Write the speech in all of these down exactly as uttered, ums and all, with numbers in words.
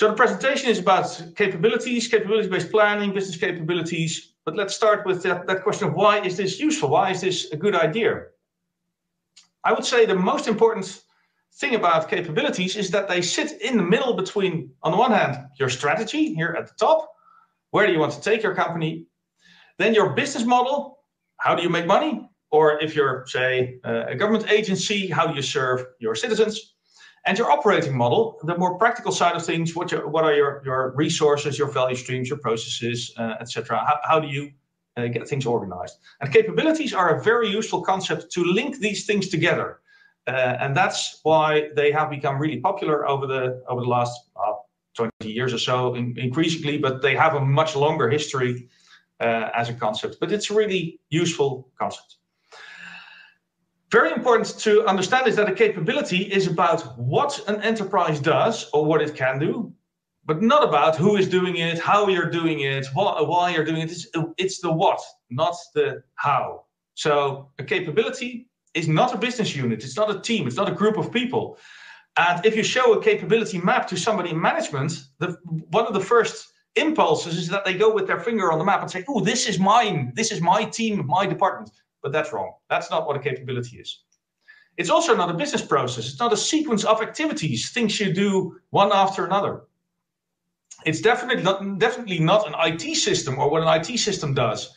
So the presentation is about capabilities, capability-based planning, business capabilities. But let's start with that, that question of why is this useful? Why is this a good idea? I would say the most important thing about capabilities is that they sit in the middle between, on the one hand, your strategy here at the top, where do you want to take your company? Then your business model, how do you make money? Or if you're, say, a government agency, how do you serve your citizens? And your operating model, the more practical side of things, what, your, what are your, your resources, your value streams, your processes, uh, et cetera? How, how do you uh, get things organized? And capabilities are a very useful concept to link these things together. Uh, and that's why they have become really popular over the, over the last uh, twenty years or so, in, increasingly, but they have a much longer history uh, as a concept. But it's a really useful concept. Very important to understand is that a capability is about what an enterprise does or what it can do, but not about who is doing it, how you're doing it, wh why you're doing it. It's, it's the what, not the how. So a capability is not a business unit. It's not a team. It's not a group of people. And if you show a capability map to somebody in management, the, one of the first impulses is that they go with their finger on the map and say, oh, this is mine. This is my team, my department. But that's wrong. That's not what a capability is. It's also not a business process. It's not a sequence of activities, things you do one after another. It's definitely not, definitely not an I T system or what an I T system does.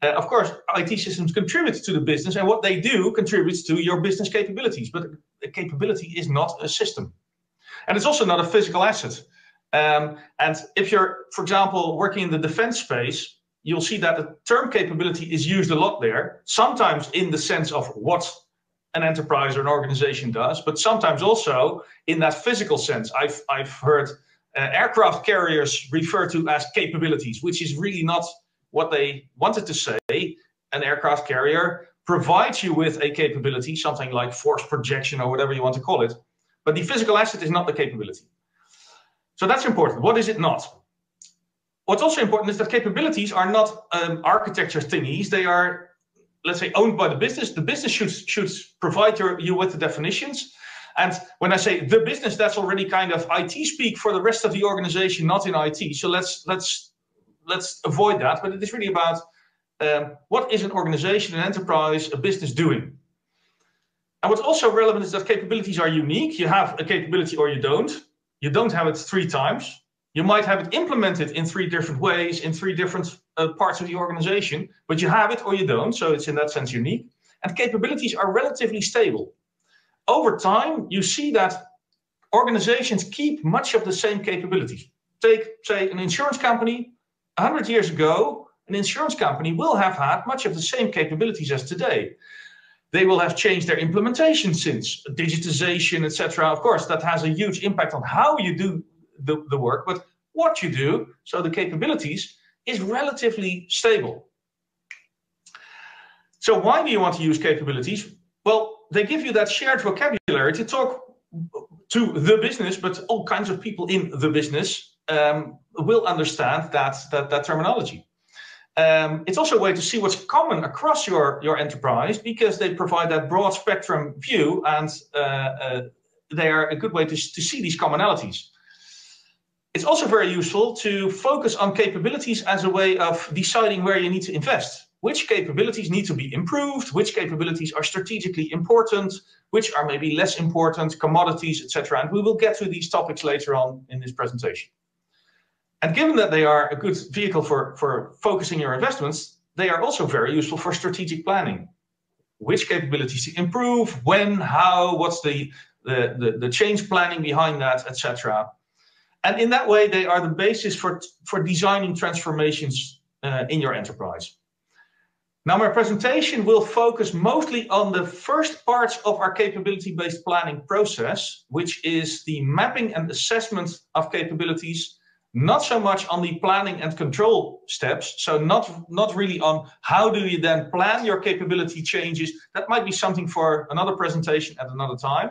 Uh, of course, I T systems contribute to the business, and what they do contributes to your business capabilities. But a capability is not a system. And it's also not a physical asset. Um, and if you're, for example, working in the defense space, you'll see that the term capability is used a lot there, sometimes in the sense of what an enterprise or an organization does, but sometimes also in that physical sense. I've, I've heard uh, aircraft carriers referred to as capabilities, which is really not what they wanted to say. An aircraft carrier provides you with a capability, something like force projection or whatever you want to call it, but the physical asset is not the capability. So that's important. What is it not? What's also important is that capabilities are not um, architecture thingies. They are, let's say, owned by the business. The business should, should provide your, you with the definitions. And when I say the business, that's already kind of I T speak for the rest of the organization, not in I T. So let's, let's, let's avoid that. But it is really about um, what is an organization, an enterprise, a business doing? And what's also relevant is that capabilities are unique. You have a capability or you don't. You don't have it three times. You might have it implemented in three different ways, in three different uh, parts of the organization, but you have it or you don't, so it's in that sense unique. And capabilities are relatively stable. Over time, you see that organizations keep much of the same capabilities. Take, say, an insurance company. one hundred years ago, an insurance company will have had much of the same capabilities as today. They will have changed their implementation since digitization, et cetera. Of course, that has a huge impact on how you do The, the work, but what you do, so the capabilities, is relatively stable. So why do you want to use capabilities? Well, they give you that shared vocabulary to talk to the business, but all kinds of people in the business um, will understand that, that, that terminology. Um, it's also a way to see what's common across your, your enterprise, because they provide that broad spectrum view, and uh, uh, they are a good way to, to see these commonalities. It's also very useful to focus on capabilities as a way of deciding where you need to invest. Which capabilities need to be improved, which capabilities are strategically important, which are maybe less important, commodities, et cetera. And we will get to these topics later on in this presentation. And given that they are a good vehicle for, for focusing your investments, they are also very useful for strategic planning. Which capabilities to improve, when, how, what's the, the, the, the change planning behind that, et cetera. And in that way, they are the basis for, for designing transformations uh, in your enterprise. Now, my presentation will focus mostly on the first parts of our capability-based planning process, which is the mapping and assessment of capabilities, not so much on the planning and control steps, so not, not really on how do you then plan your capability changes. That might be something for another presentation at another time.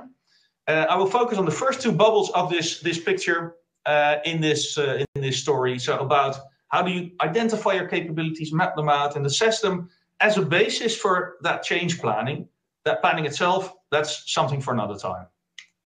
Uh, I will focus on the first two bubbles of this, this picture. Uh, in this uh, in this story, so about how do you identify your capabilities, map them out, and assess them as a basis for that change planning. That planning itself, that's something for another time.